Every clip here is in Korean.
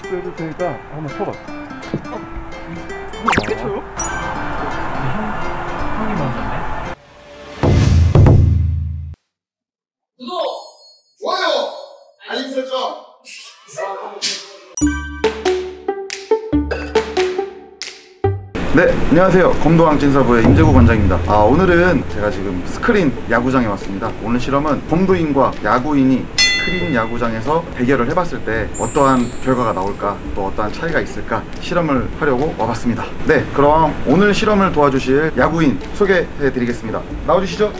복수 해줄 테니까 한번 쳐봐. 어떻게 쳐요? 형이 먼저네. 구독! 좋아요! 알림 설정! 네, 안녕하세요. 검도항진사부의 임재구 관장입니다. 오늘은 제가 지금 스크린 야구장에 왔습니다. 오늘 실험은 검도인과 야구인이 스크린 야구장에서 대결을 해봤을 때 어떠한 결과가 나올까, 또 어떠한 차이가 있을까 실험을 하려고 와봤습니다. 네, 그럼 오늘 실험을 도와주실 야구인 소개해드리겠습니다. 나와주시죠.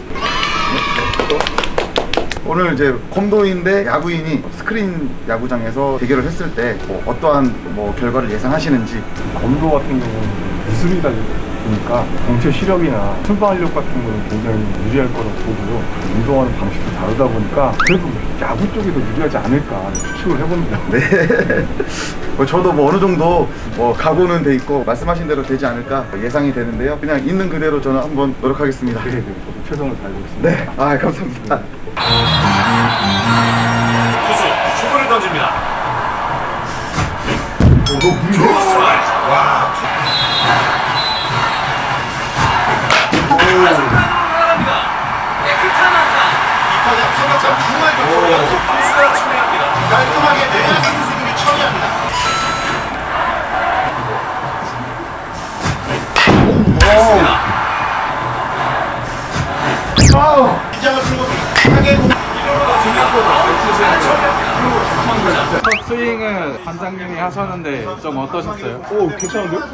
오늘 이제 검도인 대 야구인이 스크린 야구장에서 대결을 했을 때 어떠한 결과를 예상하시는지. 검도 같은 경우는 기술이다 보니까 공체 시력이나 순발력 같은 거는 굉장히 유리할 거라고 보고요. 운동하는 방식도 다르다 보니까 그래도 야구 쪽이 더 유리하지 않을까 추측을 해봅니다. 네. 저도 어느 정도 각오는 돼 있고 말씀하신 대로 되지 않을까 예상이 되는데요. 그냥 있는 그대로 저는 한번 노력하겠습니다. 네, 저도 최선을 다하고 있습니다. 네, 감사합니다. 투수 초구를 던집니다. 와. 깔끔하게 내야수 스윙이 처리합니다. 긴장을 풀고 강하게 첫 스윙은 관장님이 하셨는데 좀 어떠셨어요? 오, 괜찮은데요?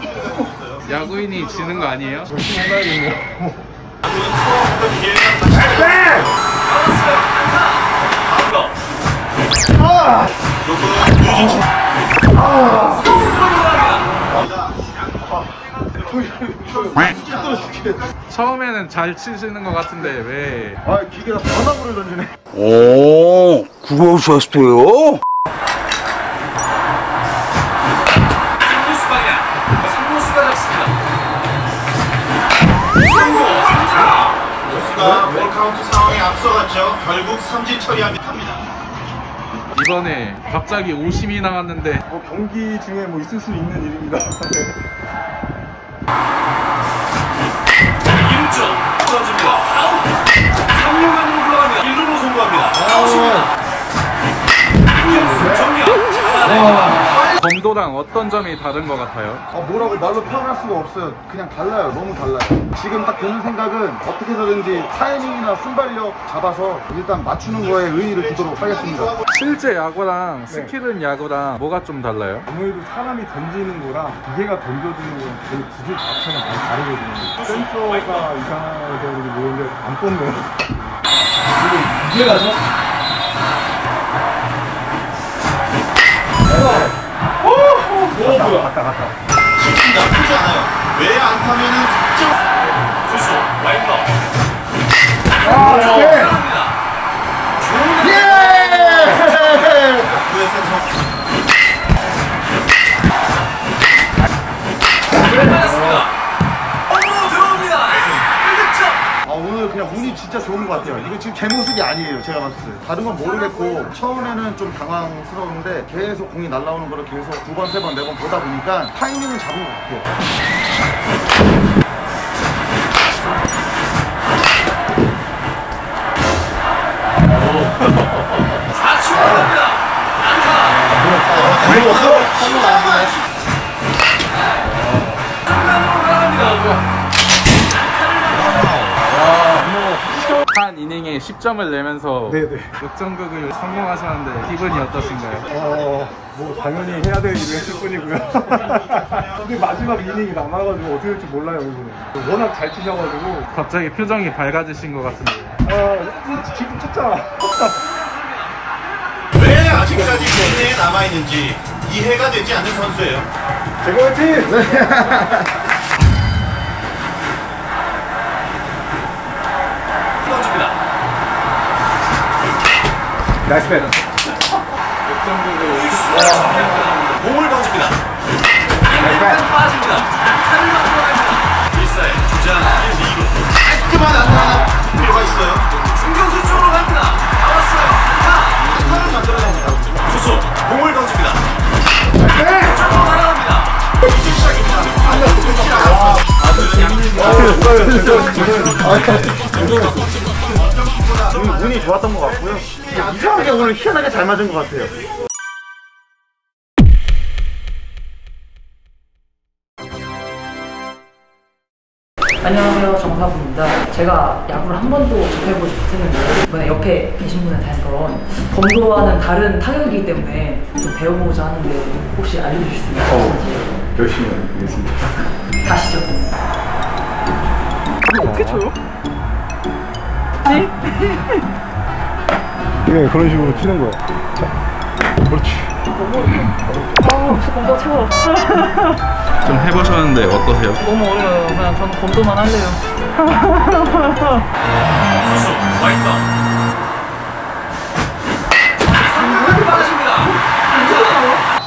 야구인이 지는 거 아니에요? 열심히 해봐야겠네요. 처음에는 잘 치시는 것 같은데 왜? 기계가 전화구를 던지네. 오, 그거 하셨어요? 삼루수가 잡습니다. 선수가 볼 카운트 상황에 앞서갔죠. 결국 삼진 처리합니다. 이번에 갑자기 오심이 나왔는데 경기 중에 있을 수 있는 일입니다. 1루죠 던집니다. 아웃! 3루만으로 불러갑니다. 1루로 송구합니다. 아웃입니다. 이경수 정리합 잘합니다. 검도랑 어떤 점이 다른 것 같아요? 뭐라고 말로 표현할 수가 없어요. 그냥 달라요. 너무 달라요. 지금 딱 드는 생각은 어떻게서든지 타이밍이나 순발력 잡아서 일단 맞추는 거에 의의를 두도록 하겠습니다. 실제 야구랑 스킬은 야구랑 뭐가 좀 달라요? 아무래도 사람이 던지는 거랑 기계가 던져주는 거랑 되게 구질 자체가 많이 다르거든요. 센서가 이상하게 모르는데 안 뽑네요. 기계 가서? 갔다. 지금 나쁘지 않아요. 왜 안 타면은 직접 투수 와인더. 좋은 잘 맞았습니다. 홈으로 들어옵니다. 1득점. 오늘 그냥 운이 진짜 좋은 것 같아요. 이거 지금 제 모습이 아니에요. 제가 봤을 때 다른 건 모르겠고 처음에는 좀 당황스러운데 계속 공이 날아오는 거를 계속 두 번, 세 번, 네 번 보다 보니까 타이밍을 잡은 것 같아요. 한 이닝에 10점을 내면서 역전극을 성공하셨는데 기분이 어떠신가요? 당연히 해야 될 일을 했을 뿐이고요. 근데 마지막 이닝이 남아가지고 어떻게 될지 몰라요. 이번에 워낙 잘 치셔가지고 갑자기 표정이 밝아지신 것 같은데. 지금 쳤잖아. 왜 아직까지 개인에 남아있는지 이해가 되지 않는 선수예요. 제가 화이팅! 나이스 패스. 몸을 던집니다. 나이스 패스. 빠집니다. 안타를 만들어냅니다. 일사에 주장 1, 2로 깔끔한 안타 필요가 있어요. 중견수 쪽으로 갑니다. 나왔어요. 안타를 만들어냅니다. 투수 공을 던집니다. 운이 좋았던 것 같고요. 이상하게 오늘 희한하게 잘 맞은 것 같아요. 안녕하세요, 정사부입니다. 제가 야구를 한 번도 접해보지 못했는데 이번에 옆에 계신 분에 대한 그런 검도와는 다른 타격이기 때문에 좀 배워보고자 하는데 혹시 알려주실 수 있으신지? 열심히 알려드리겠습니다. 가시죠. 이거 어떻게 쳐요? 네? 네, 그런 식으로 치는 거야. 자, 그렇지. 아, 검도 최고. 좀 해보셨는데 어떠세요? 너무 어려워요. 그냥 저는 검도만 할래요. 선수 와있다. 상당히 빠르십니다.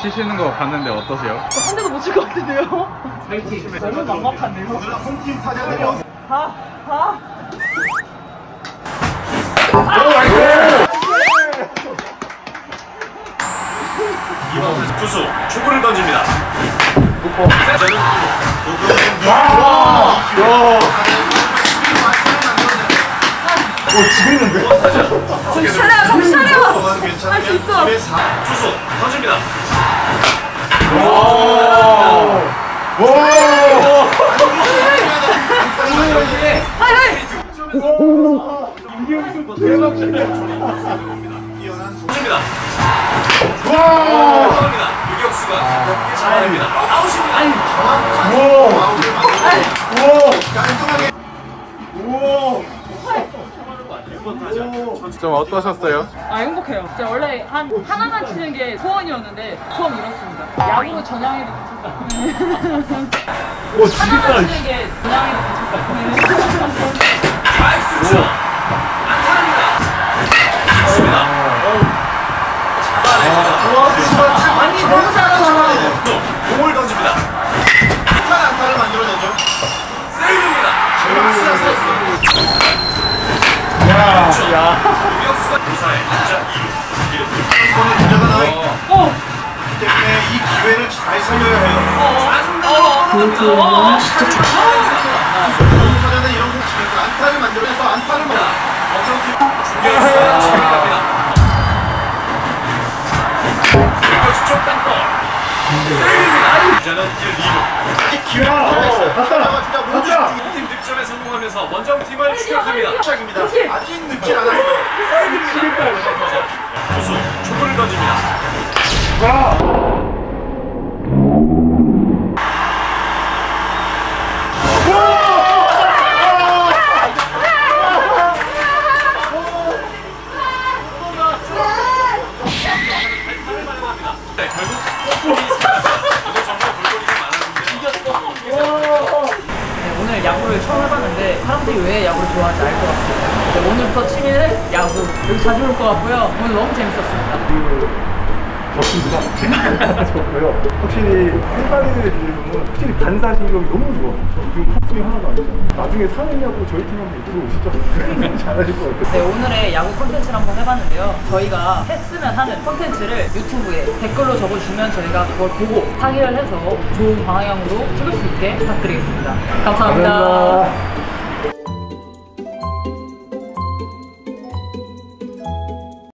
치시는 거 봤는데 어떠세요? 한 대도 못 칠 것 같은데요? 파이팅. 너무 막막한데요? 홈팀 타자들요. 가. 이번 투수 초구를 던집니다. 지겠는데? 정신 차려! 할 수 있어! 투수 던집니다. 유격수가 높게 잡아냅니다. 아웃입니다. 깔끔하게. 좀 어떠셨어요? 아, 행복해요. 진짜 원래 하나만 치는 게 소원이었는데 소원 이뤘습니다. 야구 전향해도 괜찮다. 하나만 치는 게 전향해도 괜찮다. 나이스 슛! 안타랍니다. 좋습니다. 잡아냅니다. 너무 잘하잖아. 공을 던집니다. 한 안타를 만들어내죠. 세이브입니다. 박스가 세이브. 야. 유격수가 무사해. 진짜 2루. 1루권을 던져다 나와. 이 때문에 이 기회를 잘 살려야 해요. 그것도 진짜 좋다. 선수들은 이런 공 치면서 안타를 만들어내서 안타를 먹어. 중계에서 재미갑니다. 이 기회가 나왔어요. 갔다. 팀 득점에 성공하면서 원정 팀을 추격합니다. 시작입니다. 아직 늦지 않았어요. 투수 초구를 던집니다. 야구를 처음 해봤는데 사람들이 왜 야구를 좋아하는지 알 것 같습니다. 오늘부터 취미는 야구. 여기 자주 올 것 같고요. 오늘 너무 재밌었습니다. 좋습니다. 좋고요. 확실히 일반인들에 비해서는 확실히 반사신경이 너무 좋아. 요즘 폭풍이 하나도 아니잖아요. 나중에 사느냐고 저희 팀 한번 들어오시죠. 잘하실 것 같아요. 네, 오늘의 야구 콘텐츠를 한번 해봤는데요. 저희가 했으면 하는 콘텐츠를 유튜브에 댓글로 적어주시면 저희가 그걸 보고 상의를 해서 좋은 방향으로 찍을 수 있게 부탁드리겠습니다. 감사합니다.